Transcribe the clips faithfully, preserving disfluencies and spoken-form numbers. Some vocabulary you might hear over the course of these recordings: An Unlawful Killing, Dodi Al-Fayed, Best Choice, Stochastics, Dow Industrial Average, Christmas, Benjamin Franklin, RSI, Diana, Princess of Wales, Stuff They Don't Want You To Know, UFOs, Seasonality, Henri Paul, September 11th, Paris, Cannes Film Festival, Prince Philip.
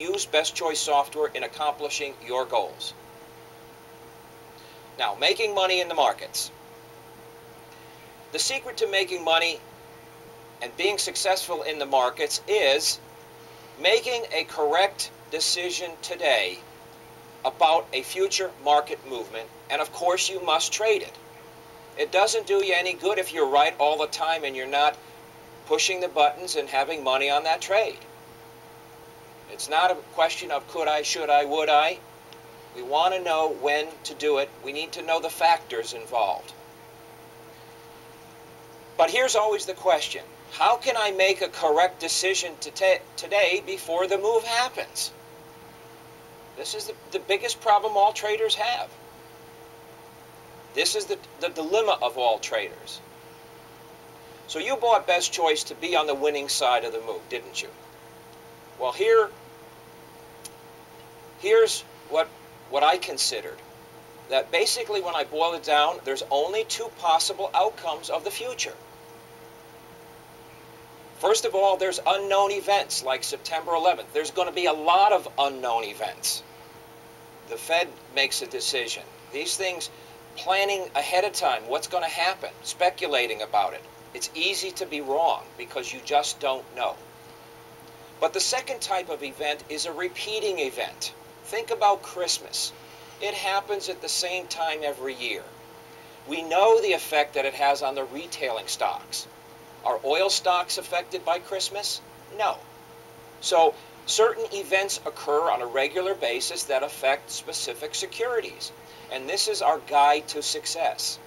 Use Best Choice software in accomplishing your goals. Now, making money in the markets. The secret to making money and being successful in the markets is making a correct decision today about a future market movement, and of course you must trade it. It doesn't do you any good if you're right all the time and you're not pushing the buttons and having money on that trade. It's not a question of could I, should I, would I. We want to know when to do it. We need to know the factors involved. But here's always the question: how can I make a correct decision to today before the move happens? This is the, the biggest problem all traders have. This is the, the dilemma of all traders. So you bought Best Choice to be on the winning side of the move, didn't you? Well, here, here's what, what I considered. That basically, when I boil it down, there's only two possible outcomes of the future. First of all, there's unknown events like September eleventh. There's going to be a lot of unknown events. The Fed makes a decision. These things, planning ahead of time, what's going to happen, speculating about it. It's easy to be wrong because you just don't know. But the second type of event is a repeating event. Think about Christmas. It happens at the same time every year. We know the effect that it has on the retailing stocks. Are oil stocks affected by Christmas? No. So certain events occur on a regular basis that affect specific securities. And this is our guide to success.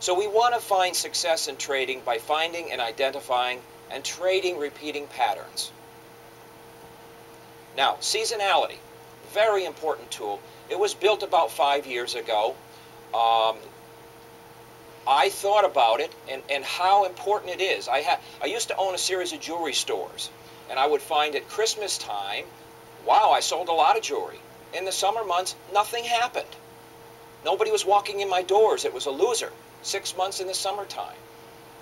So we want to find success in trading by finding and identifying and trading repeating patterns. Now, seasonality, very important tool. It was built about five years ago. Um, I thought about it and, and how important it is. I, ha I used to own a series of jewelry stores, and I would find at Christmas time, wow, I sold a lot of jewelry. In the summer months, nothing happened. Nobody was walking in my doors. It was a loser. Six months in the summertime.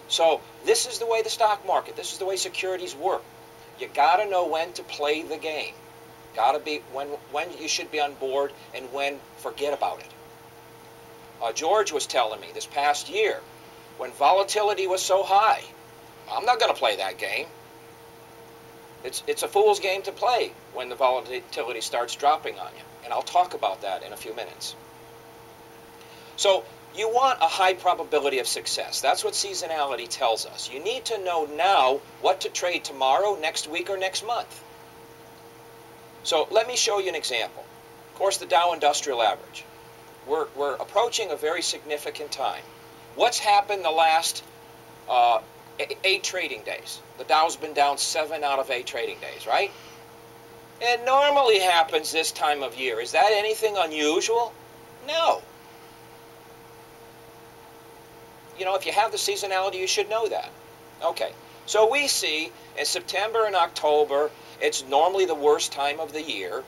So this is the way the stock market, this is the way securities work. You gotta know when to play the game. Gotta be when when you should be on board and when forget about it. Uh, George was telling me this past year, when volatility was so high, I'm not gonna play that game. It's it's a fool's game to play when the volatility starts dropping on you, and I'll talk about that in a few minutes. So you want a high probability of success. That's what seasonality tells us. You need to know now what to trade tomorrow, next week, or next month. So let me show you an example. Of course, the Dow Industrial Average. We're, we're approaching a very significant time. What's happened the last uh, eight trading days? The Dow's been down seven out of eight trading days, right? It normally happens this time of year. Is that anything unusual? No. You know, if you have the seasonality, you should know that. Okay, so we see in September and October, it's normally the worst time of the year,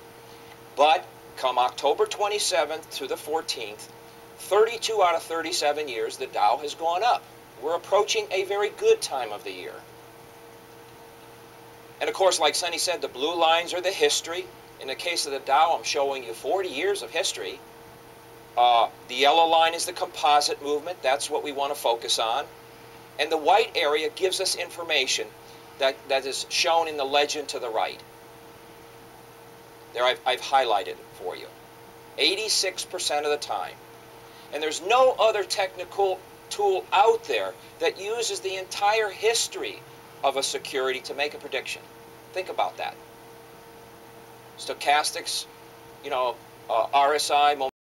but come October twenty-seventh through the fourteenth, thirty-two out of thirty-seven years, the Dow has gone up. We're approaching a very good time of the year. And of course, like Sonny said, the blue lines are the history. In the case of the Dow, I'm showing you forty years of history. Uh, the yellow line is the composite movement. That's what we want to focus on. And the white area gives us information that, that is shown in the legend to the right. There I've, I've highlighted it for you. eighty-six percent of the time. And there's no other technical tool out there that uses the entire history of a security to make a prediction. Think about that. Stochastics, you know, uh, R S I,